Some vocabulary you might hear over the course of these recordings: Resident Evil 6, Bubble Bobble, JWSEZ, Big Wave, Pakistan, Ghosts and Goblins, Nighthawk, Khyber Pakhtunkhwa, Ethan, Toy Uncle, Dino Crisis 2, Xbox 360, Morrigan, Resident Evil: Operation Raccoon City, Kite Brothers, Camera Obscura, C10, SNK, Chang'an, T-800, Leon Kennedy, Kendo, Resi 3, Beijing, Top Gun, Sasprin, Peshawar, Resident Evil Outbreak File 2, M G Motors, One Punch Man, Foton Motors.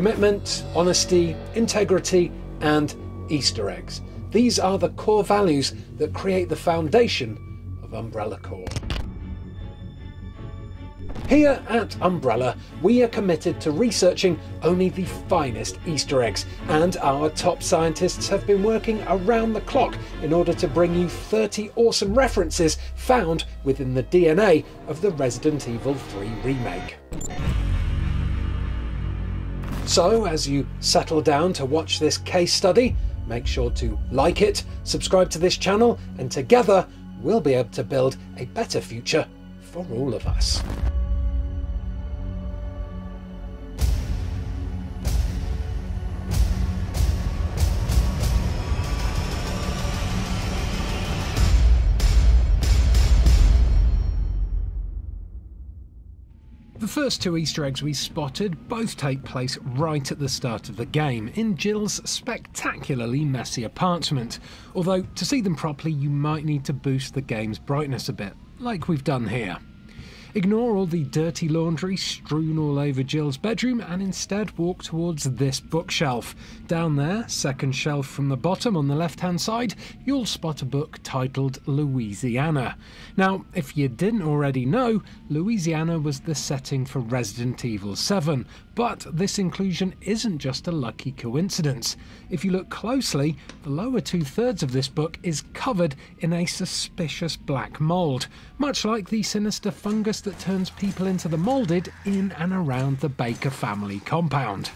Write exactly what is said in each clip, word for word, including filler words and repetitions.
Commitment, honesty, integrity, and Easter eggs. These are the core values that create the foundation of Umbrella Corp. Here at Umbrella, we are committed to researching only the finest Easter eggs, and our top scientists have been working around the clock in order to bring you thirty awesome references found within the D N A of the Resident Evil three remake. So, as you settle down to watch this case study, make sure to like it, subscribe to this channel, and together we'll be able to build a better future for all of us. The first two Easter eggs we spotted both take place right at the start of the game, in Jill's spectacularly messy apartment, although to see them properly you might need to boost the game's brightness a bit, like we've done here. Ignore all the dirty laundry strewn all over Jill's bedroom and instead walk towards this bookshelf. Down there, second shelf from the bottom on the left-hand side, you'll spot a book titled Louisiana. Now, if you didn't already know, Louisiana was the setting for Resident Evil seven, but this inclusion isn't just a lucky coincidence. If you look closely, the lower two-thirds of this book is covered in a suspicious black mould, much like the sinister fungus that turns people into the moulded in and around the Baker family compound.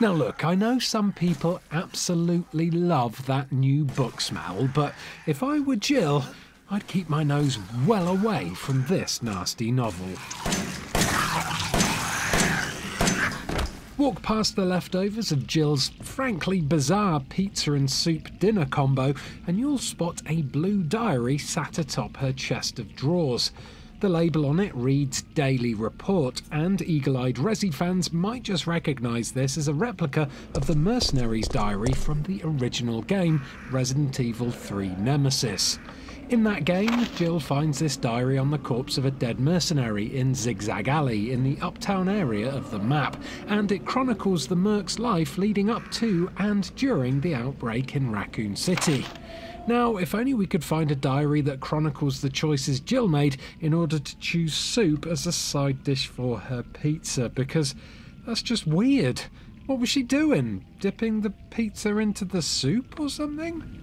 Now look, I know some people absolutely love that new book smell, but if I were Jill, I'd keep my nose well away from this nasty novel. Walk past the leftovers of Jill's frankly bizarre pizza and soup dinner combo and you'll spot a blue diary sat atop her chest of drawers. The label on it reads Daily Report, and eagle-eyed Resi fans might just recognise this as a replica of the mercenaries' diary from the original game, Resident Evil three Nemesis. In that game, Jill finds this diary on the corpse of a dead mercenary in Zigzag Alley in the uptown area of the map, and it chronicles the merc's life leading up to and during the outbreak in Raccoon City. Now, if only we could find a diary that chronicles the choices Jill made in order to choose soup as a side dish for her pizza, because that's just weird. What was she doing? Dipping the pizza into the soup or something?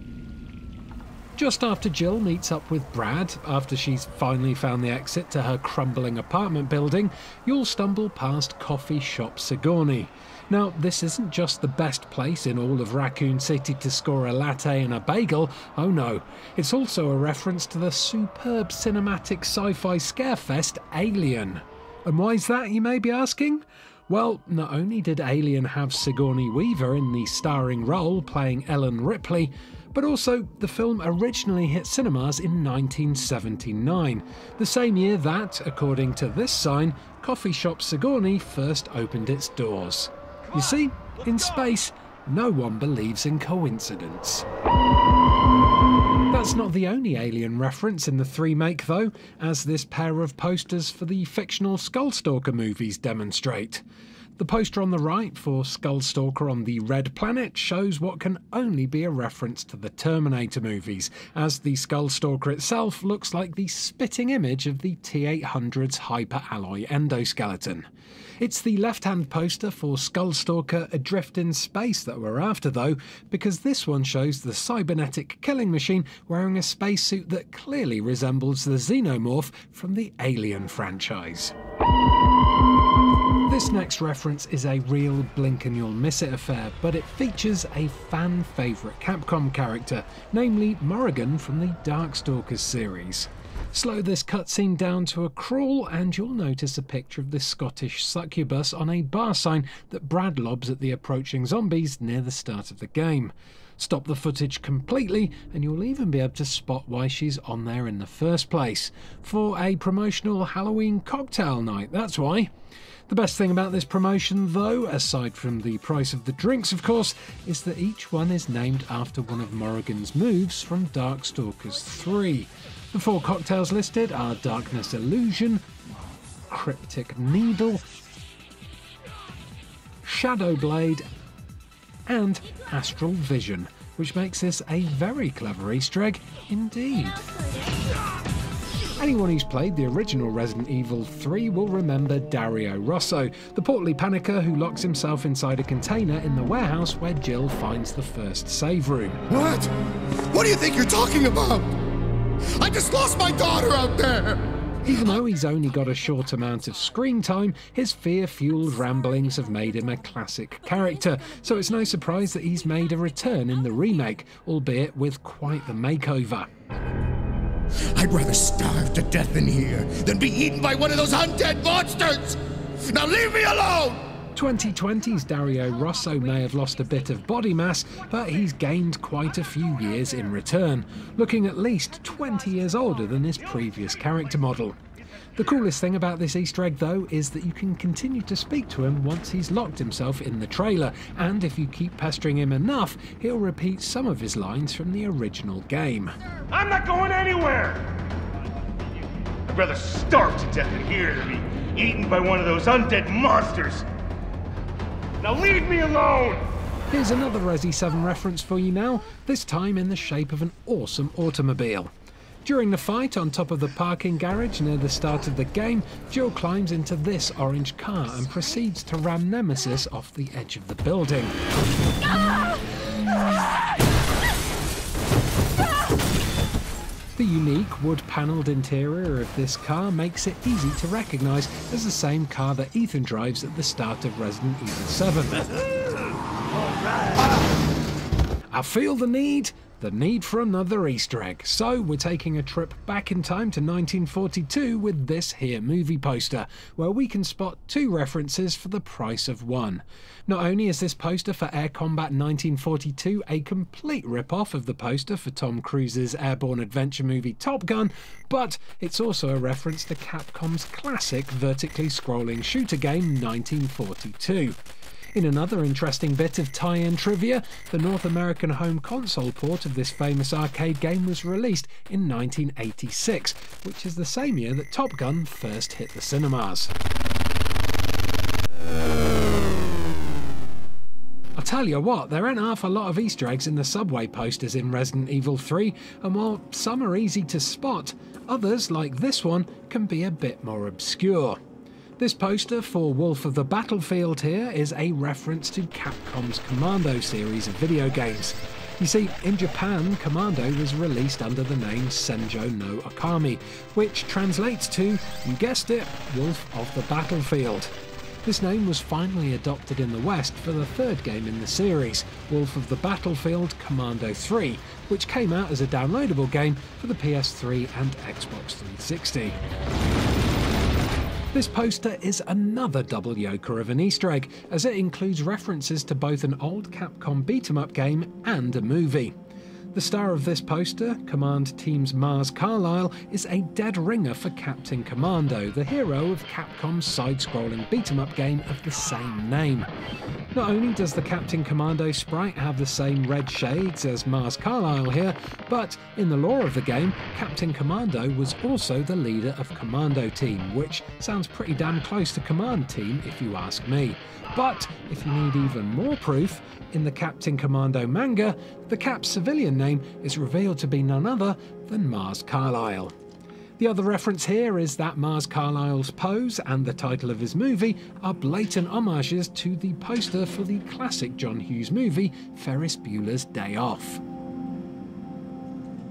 Just after Jill meets up with Brad, after she's finally found the exit to her crumbling apartment building, you'll stumble past Coffee Shop Sigourney. Now, this isn't just the best place in all of Raccoon City to score a latte and a bagel, oh no. It's also a reference to the superb cinematic sci-fi scarefest Alien. And why's that, you may be asking? Well, not only did Alien have Sigourney Weaver in the starring role playing Ellen Ripley, but also the film originally hit cinemas in nineteen seventy-nine, the same year that, according to this sign, Coffee Shop Sigourney first opened its doors. You see, in space, no one believes in coincidence. That's not the only Alien reference in the three-make though, as this pair of posters for the fictional Skullstalker movies demonstrate. The poster on the right for Skullstalker on the Red Planet shows what can only be a reference to the Terminator movies, as the Skullstalker itself looks like the spitting image of the T eight hundred's hyper-alloy endoskeleton. It's the left-hand poster for Skullstalker Adrift in Space that we're after though, because this one shows the cybernetic killing machine wearing a spacesuit that clearly resembles the Xenomorph from the Alien franchise. This next reference is a real blink-and-you'll-miss-it affair, but it features a fan-favourite Capcom character, namely Morrigan from the Darkstalkers series. Slow this cutscene down to a crawl and you'll notice a picture of the Scottish succubus on a bar sign that Brad lobs at the approaching zombies near the start of the game. Stop the footage completely and you'll even be able to spot why she's on there in the first place. For a promotional Halloween cocktail night, that's why. The best thing about this promotion though, aside from the price of the drinks of course, is that each one is named after one of Morrigan's moves from Darkstalkers three. The four cocktails listed are Darkness Illusion, Cryptic Needle, Shadow Blade and Astral Vision, which makes this a very clever Easter egg indeed. Anyone who's played the original Resident Evil three will remember Dario Rosso, the portly panicker who locks himself inside a container in the warehouse where Jill finds the first save room. What? What do you think you're talking about? I just lost my daughter out there! Even though he's only got a short amount of screen time, his fear-fueled ramblings have made him a classic character, so it's no surprise that he's made a return in the remake, albeit with quite the makeover. I'd rather starve to death in here than be eaten by one of those undead monsters! Now leave me alone! twenty twenty's Dario Rosso may have lost a bit of body mass, but he's gained quite a few years in return, looking at least twenty years older than his previous character model. The coolest thing about this Easter egg, though, is that you can continue to speak to him once he's locked himself in the trailer, and if you keep pestering him enough, he'll repeat some of his lines from the original game. I'm not going anywhere! I'd rather starve to death in here than be eaten by one of those undead monsters! Now leave me alone! Here's another Resi seven reference for you now, this time in the shape of an awesome automobile. During the fight on top of the parking garage near the start of the game, Jill climbs into this orange car and proceeds to ram Nemesis off the edge of the building. The unique wood-panelled interior of this car makes it easy to recognise as the same car that Ethan drives at the start of Resident Evil seven. I feel the need, the need for another Easter egg, so we're taking a trip back in time to nineteen forty-two with this here movie poster, where we can spot two references for the price of one. Not only is this poster for Air Combat nineteen forty-two a complete rip-off of the poster for Tom Cruise's airborne adventure movie Top Gun, but it's also a reference to Capcom's classic vertically scrolling shooter game nineteen forty-two. In another interesting bit of tie-in trivia, the North American home console port of this famous arcade game was released in nineteen eighty-six, which is the same year that Top Gun first hit the cinemas. I'll tell you what, there ain't half a lot of Easter eggs in the subway posters in Resident Evil three, and while some are easy to spot, others, like this one, can be a bit more obscure. This poster for Wolf of the Battlefield here is a reference to Capcom's Commando series of video games. You see, in Japan, Commando was released under the name Senjo no Akami, which translates to, you guessed it, Wolf of the Battlefield. This name was finally adopted in the West for the third game in the series, Wolf of the Battlefield Commando three, which came out as a downloadable game for the P S three and Xbox three sixty. This poster is another double yoker of an Easter egg, as it includes references to both an old Capcom beat-em-up game and a movie. The star of this poster, Command Team's Mars Carlyle, is a dead ringer for Captain Commando, the hero of Capcom's side-scrolling beat-em-up game of the same name. Not only does the Captain Commando sprite have the same red shades as Mars Carlyle here, but in the lore of the game, Captain Commando was also the leader of Commando Team, which sounds pretty damn close to Command Team if you ask me. But if you need even more proof, in the Captain Commando manga, the Cap's civilian name is revealed to be none other than Mars Carlyle. The other reference here is that Mars Carlyle's pose and the title of his movie are blatant homages to the poster for the classic John Hughes movie, Ferris Bueller's Day Off.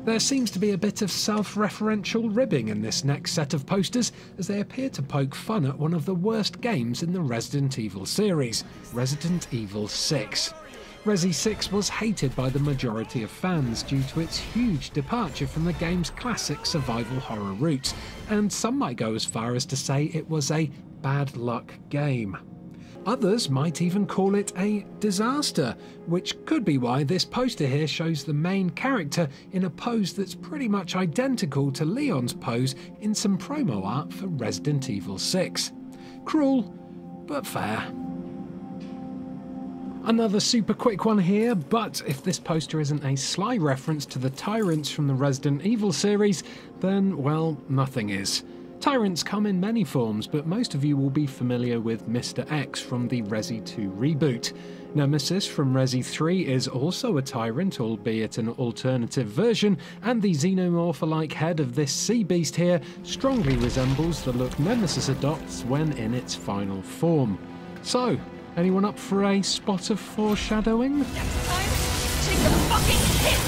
There seems to be a bit of self-referential ribbing in this next set of posters, as they appear to poke fun at one of the worst games in the Resident Evil series, Resident Evil six. Resi six was hated by the majority of fans due to its huge departure from the game's classic survival horror roots, and some might go as far as to say it was a bad luck game. Others might even call it a disaster, which could be why this poster here shows the main character in a pose that's pretty much identical to Leon's pose in some promo art for Resident Evil six. Cruel, but fair. Another super quick one here, but if this poster isn't a sly reference to the tyrants from the Resident Evil series, then, well, nothing is. Tyrants come in many forms, but most of you will be familiar with Mister X from the Resi two reboot. Nemesis from Resi three is also a tyrant, albeit an alternative version, and the xenomorph-like head of this sea beast here strongly resembles the look Nemesis adopts when in its final form. So, anyone up for a spot of foreshadowing? Next time, take the fucking hit!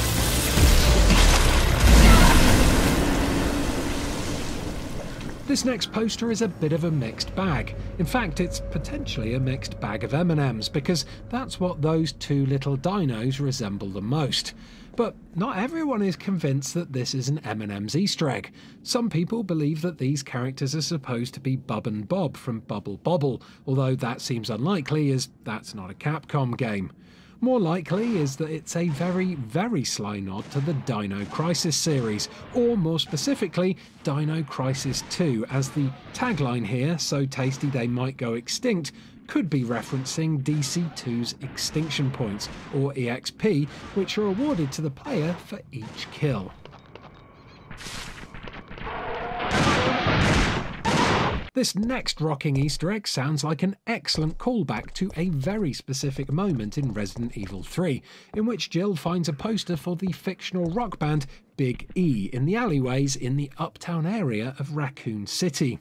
This next poster is a bit of a mixed bag. In fact, it's potentially a mixed bag of M and M's, because that's what those two little dinos resemble the most. But not everyone is convinced that this is an M and M's Easter egg. Some people believe that these characters are supposed to be Bub and Bob from Bubble Bobble, although that seems unlikely as that's not a Capcom game. More likely is that it's a very, very sly nod to the Dino Crisis series, or more specifically, Dino Crisis two, as the tagline here, so tasty they might go extinct, could be referencing D C two's extinction points, or E X P, which are awarded to the player for each kill. This next rocking Easter egg sounds like an excellent callback to a very specific moment in Resident Evil three, in which Jill finds a poster for the fictional rock band Big E in the alleyways in the uptown area of Raccoon City.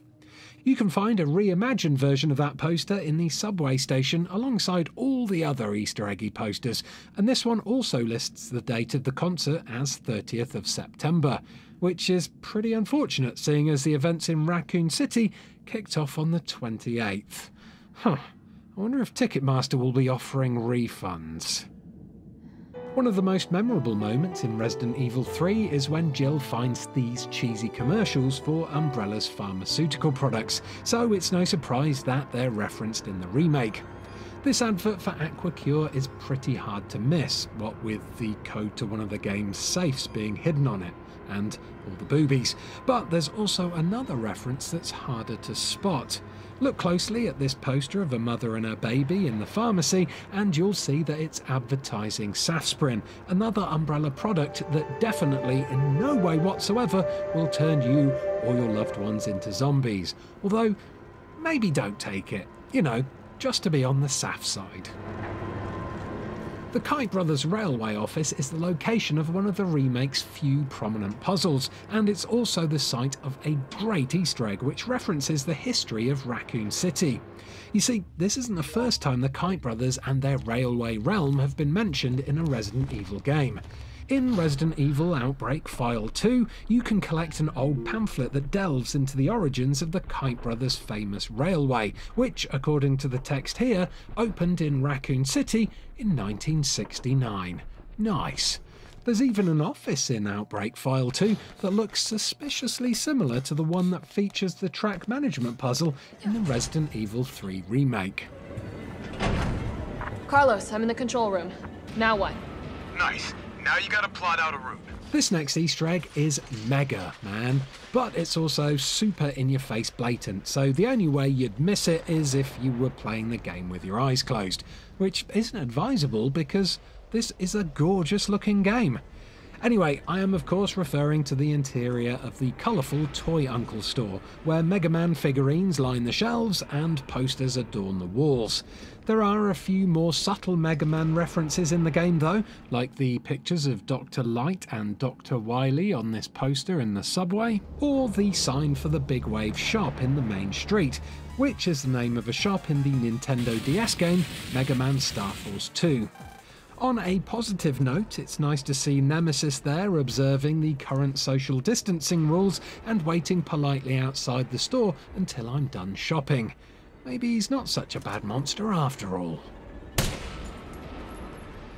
You can find a reimagined version of that poster in the subway station alongside all the other Easter eggy posters, and this one also lists the date of the concert as thirtieth of September. Which is pretty unfortunate, seeing as the events in Raccoon City kicked off on the twenty-eighth. Huh, I wonder if Ticketmaster will be offering refunds. One of the most memorable moments in Resident Evil three is when Jill finds these cheesy commercials for Umbrella's pharmaceutical products, so it's no surprise that they're referenced in the remake. This advert for Aquacure is pretty hard to miss, what with the code to one of the game's safes being hidden on it, and all the boobies. But there's also another reference that's harder to spot. Look closely at this poster of a mother and her baby in the pharmacy, and you'll see that it's advertising Sasprin, another Umbrella product that definitely, in no way whatsoever, will turn you or your loved ones into zombies. Although, maybe don't take it, you know, just to be on the S A F side. The Kite Brothers Railway office is the location of one of the remake's few prominent puzzles, and it's also the site of a great Easter egg which references the history of Raccoon City. You see, this isn't the first time the Kite Brothers and their railway realm have been mentioned in a Resident Evil game. In Resident Evil Outbreak File two, you can collect an old pamphlet that delves into the origins of the Kite Brothers' famous railway, which, according to the text here, opened in Raccoon City in nineteen sixty-nine. Nice. There's even an office in Outbreak File two that looks suspiciously similar to the one that features the track management puzzle in the Resident Evil three remake. Carlos, I'm in the control room. Now what? Nice. Now you gotta plot out a route. This next Easter egg is mega, man, but it's also super in-your-face blatant, so the only way you'd miss it is if you were playing the game with your eyes closed, which isn't advisable because this is a gorgeous-looking game. Anyway, I am of course referring to the interior of the colourful Toy Uncle store, where Mega Man figurines line the shelves and posters adorn the walls. There are a few more subtle Mega Man references in the game though, like the pictures of Doctor Light and Doctor Wily on this poster in the subway, or the sign for the Big Wave shop in the main street, which is the name of a shop in the Nintendo D S game Mega Man Star Force two. On a positive note, it's nice to see Nemesis there observing the current social distancing rules and waiting politely outside the store until I'm done shopping. Maybe he's not such a bad monster after all.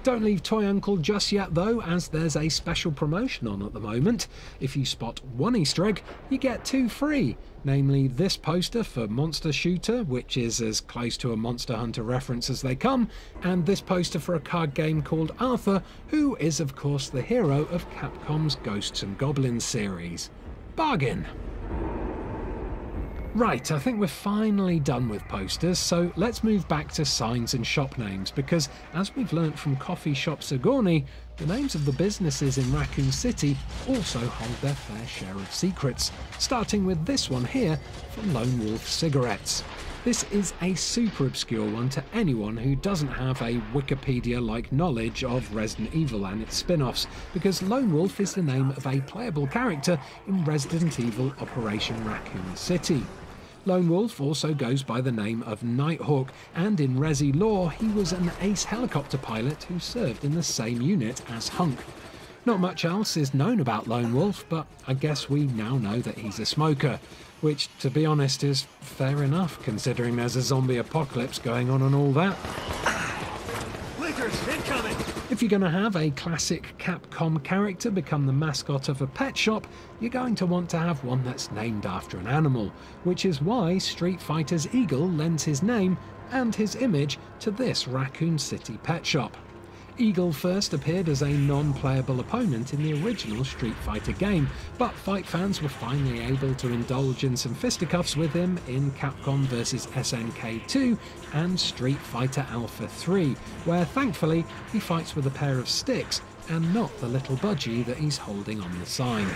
Don't leave Toy Uncle just yet though, as there's a special promotion on at the moment. If you spot one Easter egg, you get two free. Namely this poster for Monster Shooter, which is as close to a Monster Hunter reference as they come, and this poster for a card game called Arthur, who is of course the hero of Capcom's Ghosts and Goblins series. Bargain! Right, I think we're finally done with posters, so let's move back to signs and shop names, because as we've learnt from Coffee Shop Sigourney, the names of the businesses in Raccoon City also hold their fair share of secrets, starting with this one here from Lone Wolf Cigarettes. This is a super obscure one to anyone who doesn't have a Wikipedia-like knowledge of Resident Evil and its spin-offs, because Lone Wolf is the name of a playable character in Resident Evil Operation Raccoon City. Lone Wolf also goes by the name of Nighthawk, and in Resi lore he was an ace helicopter pilot who served in the same unit as Hunk. Not much else is known about Lone Wolf, but I guess we now know that he's a smoker. Which, to be honest, is fair enough, considering there's a zombie apocalypse going on and all that. Lickers, incoming! If you're going to have a classic Capcom character become the mascot of a pet shop, you're going to want to have one that's named after an animal, which is why Street Fighter's Eagle lends his name and his image to this Raccoon City pet shop. Eagle first appeared as a non-playable opponent in the original Street Fighter game, but fight fans were finally able to indulge in some fisticuffs with him in Capcom versus. S N K two and Street Fighter Alpha three, where thankfully he fights with a pair of sticks and not the little budgie that he's holding on the side.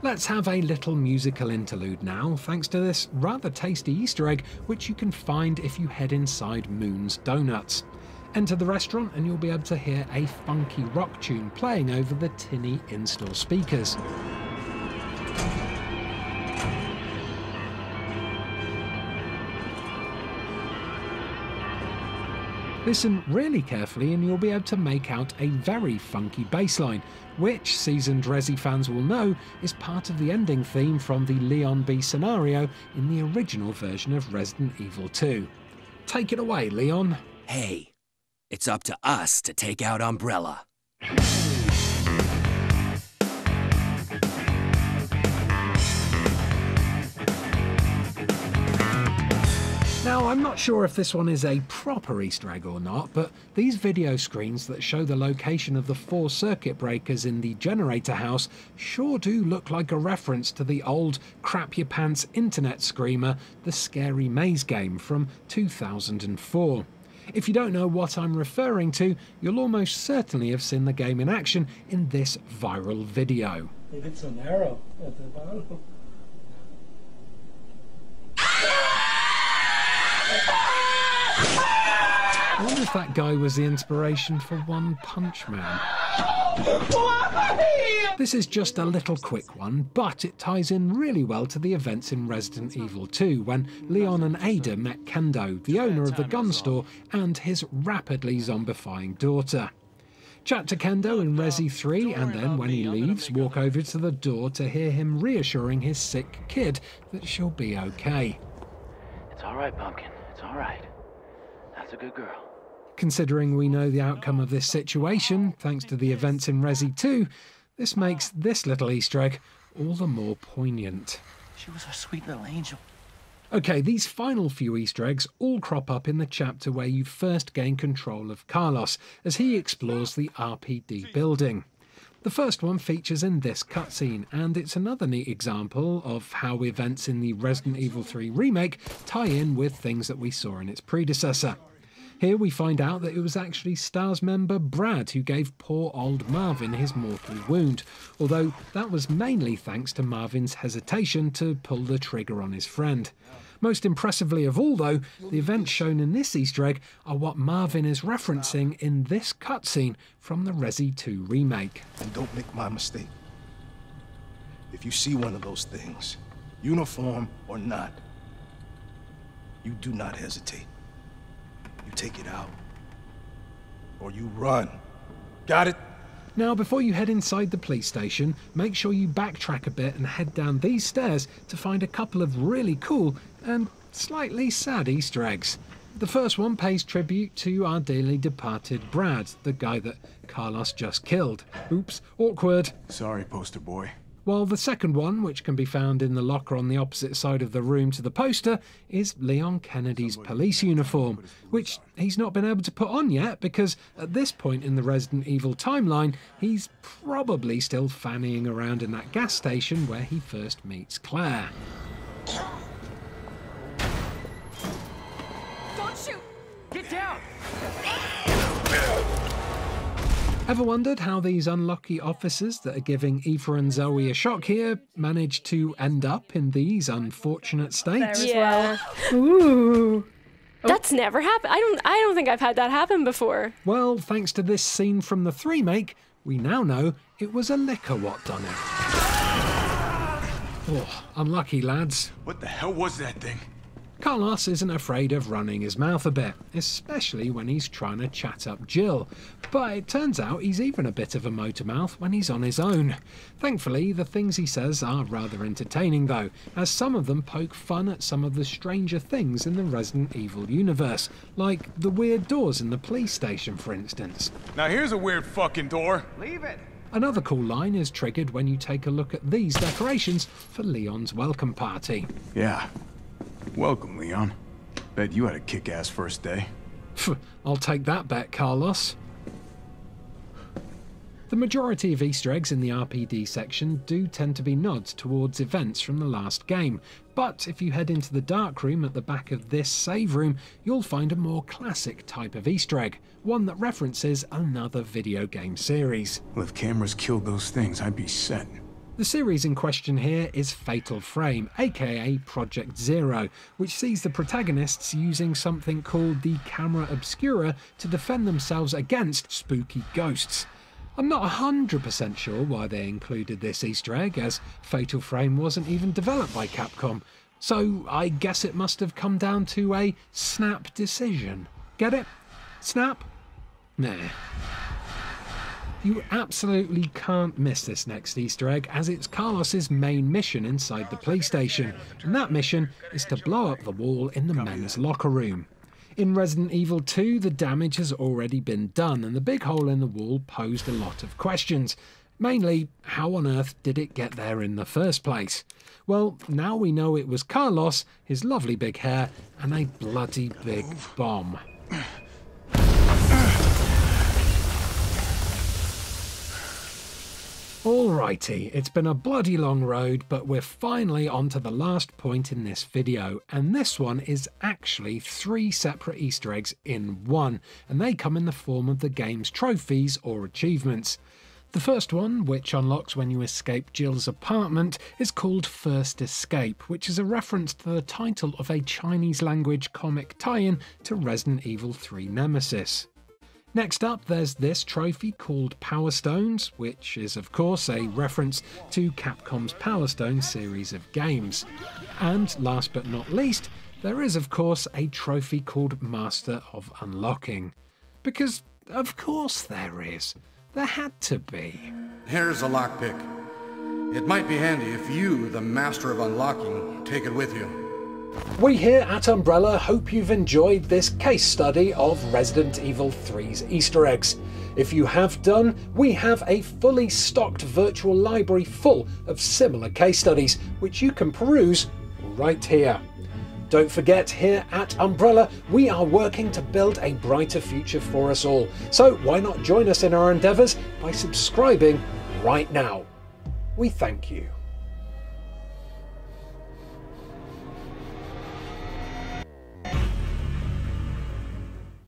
Let's have a little musical interlude now, thanks to this rather tasty Easter egg, which you can find if you head inside Moon's Donuts. Enter the restaurant and you'll be able to hear a funky rock tune playing over the tinny in-store speakers. Listen really carefully and you'll be able to make out a very funky bass line, which seasoned Resi fans will know is part of the ending theme from the Leon B scenario in the original version of Resident Evil two. Take it away, Leon. Hey, it's up to us to take out Umbrella. Now, I'm not sure if this one is a proper Easter egg or not, but these video screens that show the location of the four circuit breakers in the generator house sure do look like a reference to the old crap your pants internet screamer, the Scary Maze game from two thousand four. If you don't know what I'm referring to, you'll almost certainly have seen the game in action in this viral video. They did some arrow at the bottom. I wonder if that guy was the inspiration for One Punch Man. This is just a little quick one, but it ties in really well to the events in Resident Evil two, when Leon and Ada met Kendo, the owner of the gun store, and his rapidly zombifying daughter. Chat to Kendo in Resi three, and then when he leaves, walk over to the door to hear him reassuring his sick kid that she'll be okay. It's alright, Pumpkin. It's alright. That's a good girl. Considering we know the outcome of this situation, thanks to the events in Resi two, this makes this little Easter egg all the more poignant. She was a sweet little angel. Okay, these final few Easter eggs all crop up in the chapter where you first gain control of Carlos as he explores the R P D building. The first one features in this cutscene, and it's another neat example of how events in the Resident Evil three remake tie in with things that we saw in its predecessor. Here we find out that it was actually STARS member Brad who gave poor old Marvin his mortal wound, although that was mainly thanks to Marvin's hesitation to pull the trigger on his friend. Most impressively of all, though, the events shown in this Easter egg are what Marvin is referencing in this cutscene from the Resi two remake. And don't make my mistake. If you see one of those things, uniform or not, you do not hesitate. You take it out, or you run. Got it? Now, before you head inside the police station, make sure you backtrack a bit and head down these stairs to find a couple of really cool and slightly sad Easter eggs. The first one pays tribute to our dearly departed Brad, the guy that Carlos just killed. Oops, awkward. Sorry, poster boy. while the second one, which can be found in the locker on the opposite side of the room to the poster, is Leon Kennedy's police uniform, which he's not been able to put on yet because at this point in the Resident Evil timeline, he's probably still fannying around in that gas station where he first meets Claire. Don't shoot! Get down! Ever wondered how these unlucky officers that are giving Aoife and Zoe a shock here managed to end up in these unfortunate states? Yeah. Ooh. That's never happened. I don't I don't think I've had that happen before. Well, thanks to this scene from the remake, we now know it was a liquor what done it. Oh, unlucky lads. What the hell was that thing? Carlos isn't afraid of running his mouth a bit, especially when he's trying to chat up Jill, but it turns out he's even a bit of a motor mouth when he's on his own. Thankfully, the things he says are rather entertaining though, as some of them poke fun at some of the stranger things in the Resident Evil universe, like the weird doors in the police station, for instance. Now here's a weird fucking door. Leave it. Another cool line is triggered when you take a look at these decorations for Leon's welcome party. Yeah. Welcome, Leon. Bet you had a kick-ass first day. I'll take that bet, Carlos. The majority of Easter eggs in the R P D section do tend to be nods towards events from the last game, but if you head into the dark room at the back of this save room, you'll find a more classic type of Easter egg, one that references another video game series. Well, if cameras killed those things, I'd be set. The series in question here is Fatal Frame, aka Project Zero, which sees the protagonists using something called the Camera Obscura to defend themselves against spooky ghosts. I'm not one hundred percent sure why they included this Easter egg, as Fatal Frame wasn't even developed by Capcom, so I guess it must have come down to a snap decision. Get it? Snap? Nah. You absolutely can't miss this next Easter egg, as it's Carlos's main mission inside the police station, and that mission is to blow up the wall in the men's locker room. In Resident Evil two, the damage has already been done, and the big hole in the wall posed a lot of questions. Mainly, how on earth did it get there in the first place? Well, now we know it was Carlos, his lovely big hair, and a bloody big bomb. Alrighty, it's been a bloody long road, but we're finally on to the last point in this video, and this one is actually three separate Easter eggs in one, and they come in the form of the game's trophies or achievements. The first one, which unlocks when you escape Jill's apartment, is called First Escape, which is a reference to the title of a Chinese-language comic tie-in to Resident Evil three Nemesis. Next up, there's this trophy called Power Stones, which is of course a reference to Capcom's Power Stone series of games. And last but not least, there is of course a trophy called Master of Unlocking. Because of course there is. There had to be. Here's a lockpick. It might be handy if you, the Master of Unlocking, take it with you. We here at Umbrella hope you've enjoyed this case study of Resident Evil three's Easter eggs. If you have done, we have a fully stocked virtual library full of similar case studies, which you can peruse right here. Don't forget, here at Umbrella, we are working to build a brighter future for us all. So why not join us in our endeavours by subscribing right now? We thank you.